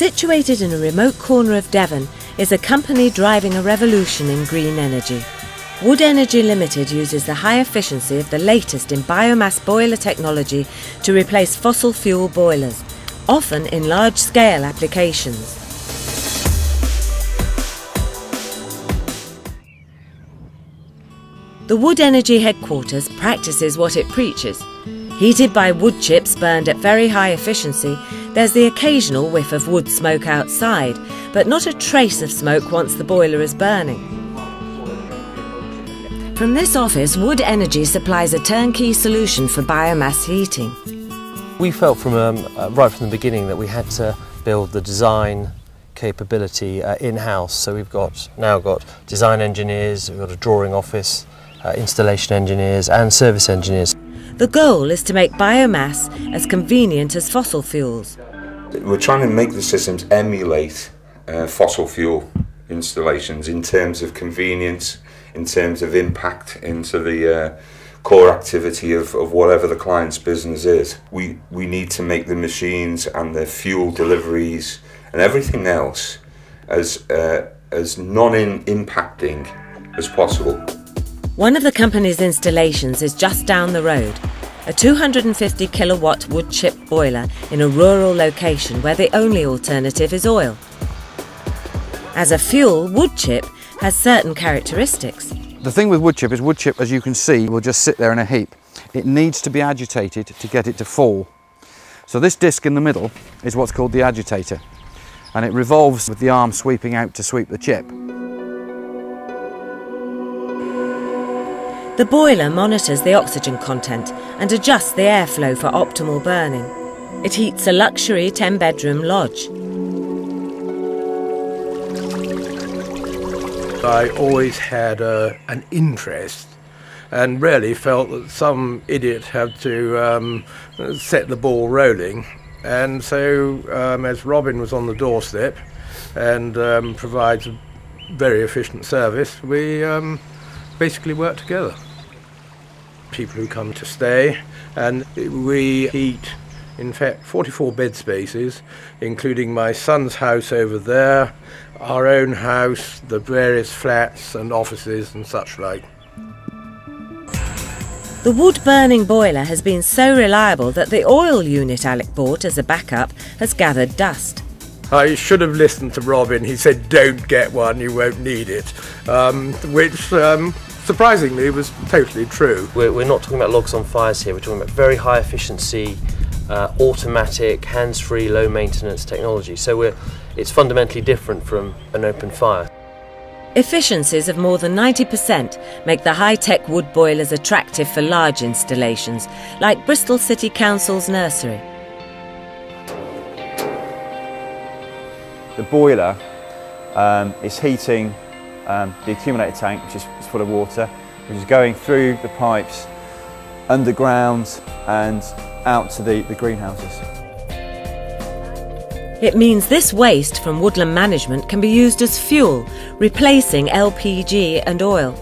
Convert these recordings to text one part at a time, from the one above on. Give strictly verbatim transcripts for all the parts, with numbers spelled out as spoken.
Situated in a remote corner of Devon is a company driving a revolution in green energy. Wood Energy Limited uses the high efficiency of the latest in biomass boiler technology to replace fossil fuel boilers, often in large-scale applications. The Wood Energy headquarters practices what it preaches. Heated by wood chips burned at very high efficiency, there's the occasional whiff of wood smoke outside, but not a trace of smoke once the boiler is burning. From this office, Wood Energy supplies a turnkey solution for biomass heating. We felt from um, right from the beginning that we had to build the design capability uh, in-house, so we've got now got design engineers, we've got a drawing office, Uh, installation engineers and service engineers. The goal is to make biomass as convenient as fossil fuels. We're trying to make the systems emulate uh, fossil fuel installations in terms of convenience, in terms of impact into the uh, core activity of, of whatever the client's business is. We, we need to make the machines and the fuel deliveries and everything else as, uh, as non-impacting as possible. One of the company's installations is just down the road, a two hundred fifty kilowatt wood chip boiler in a rural location where the only alternative is oil. As a fuel, wood chip has certain characteristics. The thing with wood chip is wood chip, as you can see, will just sit there in a heap. It needs to be agitated to get it to fall. So this disc in the middle is what's called the agitator, and it revolves with the arm sweeping out to sweep the chip. The boiler monitors the oxygen content and adjusts the airflow for optimal burning. It heats a luxury ten-bedroom lodge. I always had uh, an interest and really felt that some idiot had to um, set the ball rolling. And so um, as Robin was on the doorstep and um, provides a very efficient service, we um, basically work together. People who come to stay, and we heat in fact forty-four bed spaces, including my son's house over there, our own house, the various flats and offices and such like. The wood burning boiler has been so reliable that the oil unit Alec bought as a backup has gathered dust. I should have listened to Robin. He said, "Don't get one, you won't need it," um, which um, surprisingly was totally true. We're, we're not talking about logs on fires here, we're talking about very high efficiency, uh, automatic, hands-free, low maintenance technology. So we're, it's fundamentally different from an open fire. Efficiencies of more than ninety percent make the high-tech wood boilers attractive for large installations, like Bristol City Council's nursery. The boiler um, is heating um, the accumulator tank, which is full of water, which is going through the pipes, underground and out to the, the greenhouses. It means this waste from woodland management can be used as fuel, replacing L P G and oil.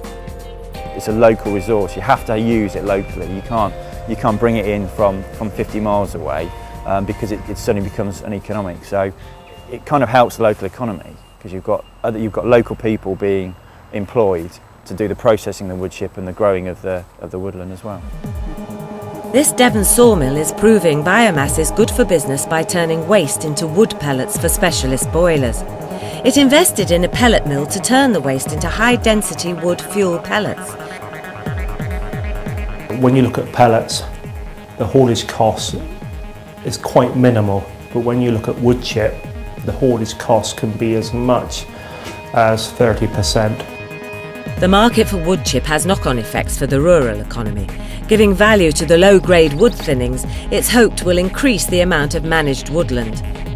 It's a local resource, you have to use it locally. You can't, you can't bring it in from, from fifty miles away um, because it, it suddenly becomes uneconomic. So, it kind of helps the local economy because you've got other, you've got local people being employed to do the processing of the wood chip and the growing of the, of the woodland as well. This Devon sawmill is proving biomass is good for business by turning waste into wood pellets for specialist boilers. It invested in a pellet mill to turn the waste into high-density wood fuel pellets. When you look at pellets, the haulage cost is quite minimal, but when you look at wood chip, the haulage cost can be as much as thirty percent. The market for wood chip has knock-on effects for the rural economy. Giving value to the low-grade wood thinnings, it's hoped will increase the amount of managed woodland.